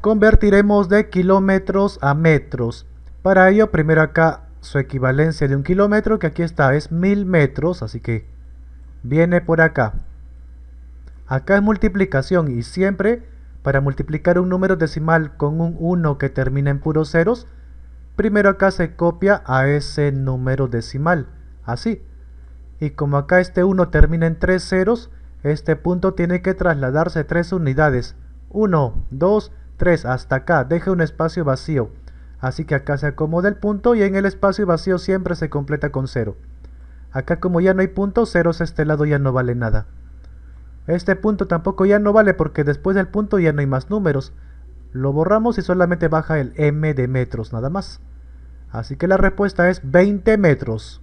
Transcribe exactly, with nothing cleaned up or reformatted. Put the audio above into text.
convertiremos de kilómetros a metros. Para ello, primero acá su equivalencia de un kilómetro, que aquí está, es mil metros, así que viene por acá. Acá es multiplicación, y siempre para multiplicar un número decimal con un uno que termina en puros ceros, primero acá se copia a ese número decimal, así. Y como acá este uno termina en tres ceros, este punto tiene que trasladarse tres unidades. uno, dos, tres, hasta acá, deje un espacio vacío. Así que acá se acomoda el punto y en el espacio vacío siempre se completa con cero. Acá como ya no hay puntos, ceros a este lado ya no vale nada. Este punto tampoco ya no vale porque después del punto ya no hay más números. Lo borramos y solamente baja el m de metros, nada más. Así que la respuesta es veinte metros.